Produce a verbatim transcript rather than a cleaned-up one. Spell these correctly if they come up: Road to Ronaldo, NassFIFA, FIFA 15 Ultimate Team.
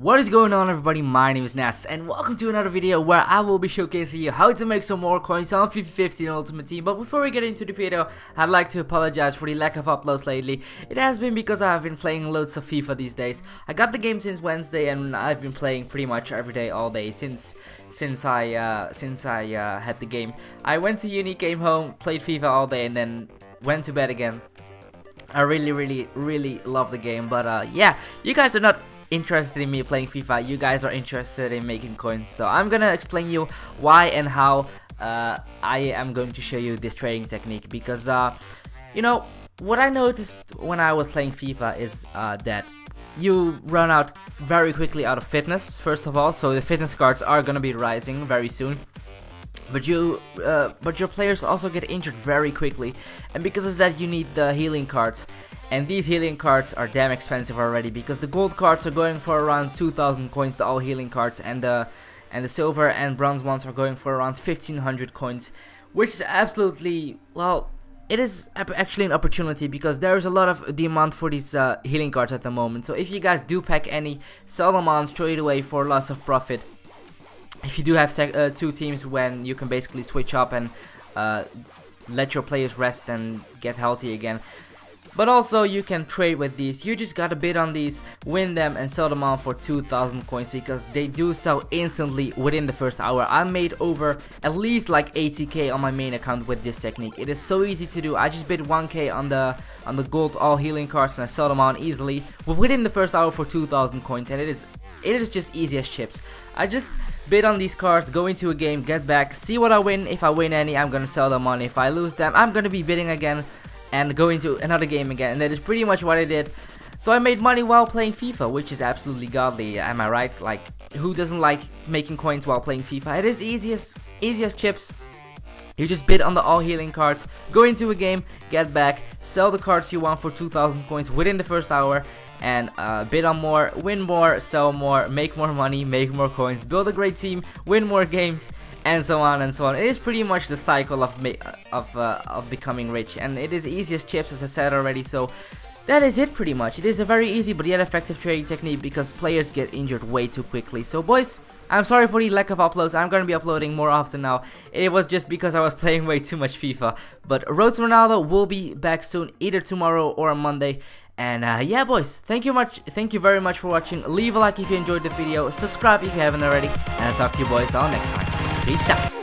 What is going on, everybody? My name is Nas and welcome to another video where I will be showcasing you how to make some more coins on FIFA fifteen Ultimate Team. But before we get into the video, I'd like to apologize for the lack of uploads lately. It has been because I have been playing loads of FIFA these days. I got the game since Wednesday and I've been playing pretty much every day, all day since since I uh, since I uh, had the game. I went to uni, came home, played FIFA all day and then went to bed again. I really really really love the game, but uh, yeah, you guys are not interested in me playing FIFA, you guys are interested in making coins, so I'm gonna explain you why and how uh, I am going to show you this trading technique, because uh, you know what I noticed when I was playing FIFA is uh, that you run out very quickly out of fitness, first of all. So the fitness cards are gonna be rising very soon, but you uh, but your players also get injured very quickly, and because of that you need the healing cards. And these healing cards are damn expensive already, because the gold cards are going for around two thousand coins, the all healing cards, and the and the silver and bronze ones are going for around fifteen hundred coins, which is absolutely, well, it is actually an opportunity because there is a lot of demand for these uh, healing cards at the moment. So if you guys do pack any, sell them on straight away for lots of profit. If you do have sec uh, two teams, when you can basically switch up and uh, let your players rest and get healthy again. But also you can trade with these. You just gotta bid on these, win them and sell them on for two thousand coins, because they do sell instantly within the first hour. I made over at least like eighty K on my main account with this technique. It is so easy to do. I just bid one K on the on the gold all healing cards and I sell them on easily within the first hour for two thousand coins, and it is it is just easy as chips. I just bid on these cards, go into a game, get back, see what I win. If I win any, I'm gonna sell them on. If I lose them, I'm gonna be bidding again and go into another game again, and that is pretty much what I did. So I made money while playing FIFA, which is absolutely godly, am I right? Like, who doesn't like making coins while playing FIFA? It is easy as, easy as chips. You just bid on the all healing cards, go into a game, get back, sell the cards you want for two thousand coins within the first hour, and uh, bid on more, win more, sell more, make more money, make more coins, build a great team, win more games, and so on and so on. It is pretty much the cycle of ma of uh, of becoming rich, and it is easy as chips, as I said already. So that is it pretty much. It is a very easy but yet effective trading technique, because players get injured way too quickly. So boys, I'm sorry for the lack of uploads. I'm gonna be uploading more often now. It was just because I was playing way too much FIFA. But Road to Ronaldo will be back soon, either tomorrow or on Monday. And uh, yeah, boys, thank you much. Thank you very much for watching. Leave a like if you enjoyed the video. Subscribe if you haven't already. And I'll talk to you boys all next time. Peace out.